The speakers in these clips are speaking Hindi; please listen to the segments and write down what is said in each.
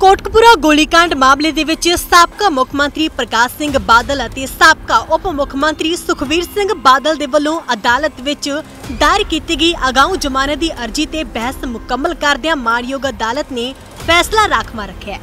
कोटकपुरा गोली कांड मामले दे विच साबका मुख मंत्री प्रकाश सिंह बादल अते साबका उप मुख मंत्री सुखवीर सिंह बादल दे वल्लों अदालत विच दायर कीती गई अगाऊ जमानत दी अर्जी ते बहस मुकम्मल करदियां माणयोग अदालत ने फैसला राखवा रखिआ।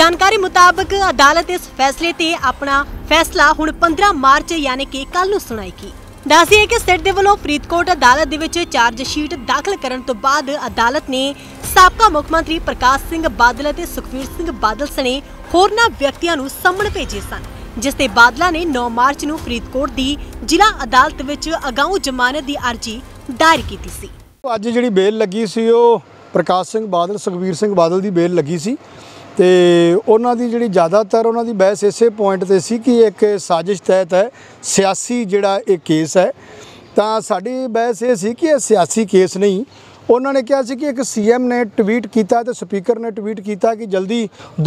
जानकारी मुताबक अदालत इस फैसले ते अपना फैसला हुण 15 मार्च यानी कि कल नूं सुणाएगी। ਦੱਸਦੀ है कि सिट दे वल्लों फरीदकोट अदालत दे विच चार्जशीट दाखिल करन तो बाद अदालत ने साबका मुख मंत्री प्रकाश सिंह बादल ते सुखवीर सिंह बादल सने होरना व्यक्तियां नूं सम्मण भेजे सन, जिस ते बादला ने 9 मार्च नूं फरीदकोट दी जिला अदालत विच अगाऊ जमानत दी अर्जी दायर कीती सी। अज जिहड़ी बेल लगी सी ओह प्रकाश सिंह बादल सुखवीर सिंह बादल दी बेल लगी सी ते उन्हां दी जिहड़ी ज़्यादातर उन्हां दी बहस इसे पॉइंट ते सी कि एक साजिश तहत है सियासी जिहड़ा एक केस है। तो साडी बहस ये सी कि यह सियासी केस नहीं। उन्होंने कहा कि एक सीएम ने ट्वीट किया तो स्पीकर ने ट्वीट किया कि जल्दी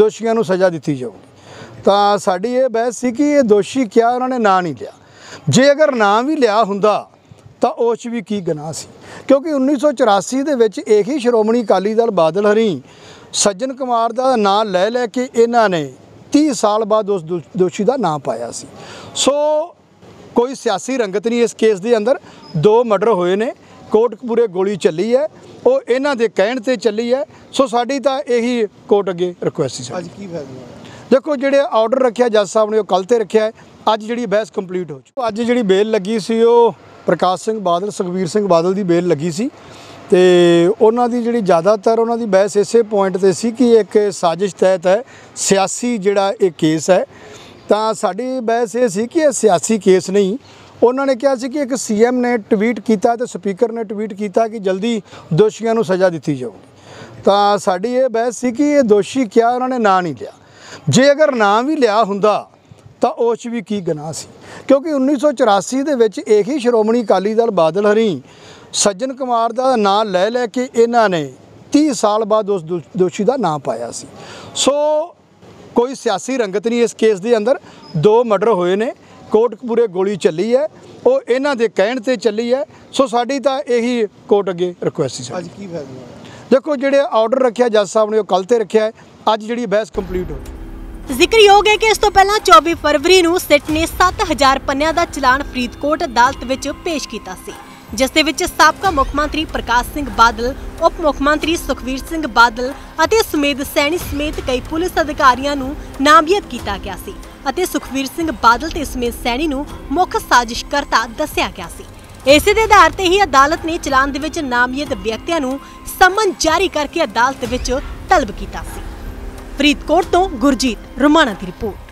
दोषियों को सज़ा दी जाऊगी। तो साडी ये बहस सी कि ये दोषी क्या उन्होंने ना नहीं लिया, जे अगर ना भी लिया हुंदा तो उस भी की गुनाह सी, क्योंकि 1984 के यही श्रोमणी अकाली दल बादल हरी सज्जन कुमार का नाम लै लैके इन्होंने 30 साल बाद उस दोषी का नाम पाया सी। सो कोई सियासी रंगत नहीं इस केस के अंदर। 2 मर्डर होए ने, कोटकपुरे गोली चली है वो इन्हों के कहण ते चली है। सो साड़ी तो यही कोर्ट अगे रिक्वेस्ट है। देखो जेडे ऑर्डर रखे जज साहब ने कल ते रखे है, अज जी बहस कंप्लीट हो चुकी। अज जी बेल लगी सी वह प्रकाश सिंह बादल सुखवीर सिंह बादल की बेल लगी सी ते उन्हां दी जिहड़ी ज़्यादातर उन्हां दी बहस इसे पॉइंट ते सी कि एक साजिश तहत है सियासी जिहड़ा एक केस है। तो साडी बहस ये सी कि यह सियासी केस नहीं। उन्होंने कहा कि एक सीएम ने ट्वीट किया तो स्पीकर ने ट्वीट किया कि जल्दी दोषियों को सज़ा दी जाऊगी। तो साडी ये बहस सी कि ये दोषी क्या उन्होंने ना नहीं लिया, जे अगर ना भी लिया हुंदा तो उस भी की गुनाह सी, क्योंकि 1984 के यही श्रोमणी अकाली दल बादल हरी सज्जन कुमार का नाम लै लैके इन्होंने 30 साल बाद उस दोषी का नाम पाया सी। सो कोई सियासी रंगत नहीं इस केस के अंदर। 2 मर्डर होए ने, कोटकपुरे गोली चली है वो इन्हों के कहण ते चली है। सो साड़ी तो यही कोर्ट अगे रिक्वेस्ट है। देखो जेडे ऑर्डर रखे जज साहब ने वो कल ते रखे है, अज जी बहस कंप्लीट हो। जिक्रयोग है कि इस तो पहला 24 फरवरी नूं सिट ने 7000 पन्निया दा चलान फरीदकोट अदालत विच पेश कीता सी, जिस दे विच साबका मुख मंत्री प्रकाश सिंह बादल उप मुख मंत्री सुखवीर सिंह बादल अते सुमेद सैनी समेत कई पुलिस अधिकारियों नूं नामजद कीता गया सी अते सुखवीर सिंह बादल ते सुमेद सैनी नूं मुख साजिशकर्ता दस्सिया गया सी। इस दे आधार ते ही अदालत ने चलान दे विच नामजद व्यक्तियां नूं सम्मन जारी करके अदालत विच तलब कीता सी। फरीदकोट तो गुरजीत रोमाणा की रिपोर्ट।